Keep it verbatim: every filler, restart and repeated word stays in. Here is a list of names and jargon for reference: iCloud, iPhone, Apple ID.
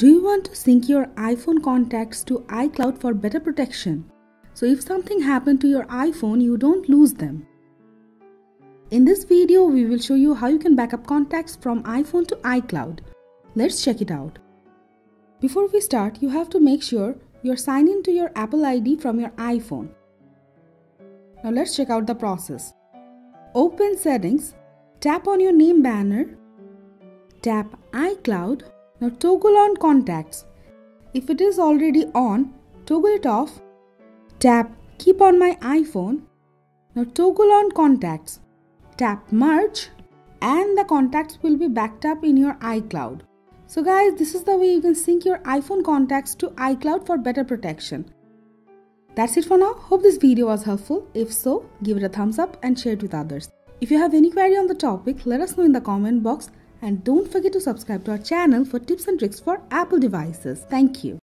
Do you want to sync your iPhone contacts to iCloud for better protection? So if something happened to your iPhone, you don't lose them. In this video, we will show you how you can backup contacts from iPhone to iCloud. Let's check it out. Before we start, you have to make sure you're signed in to your Apple I D from your iPhone. Now let's check out the process. Open Settings, tap on your name banner, tap iCloud. Now toggle on contacts. If it is already on, toggle it off. Tap keep on my iPhone. Now toggle on contacts. Tap merge and the contacts will be backed up in your iCloud. So guys, this is the way you can sync your iPhone contacts to iCloud for better protection. That's it for now. Hope this video was helpful. If so, give it a thumbs up and share it with others. If you have any query on the topic, let us know in the comment box. And don't forget to subscribe to our channel for tips and tricks for Apple devices. Thank you.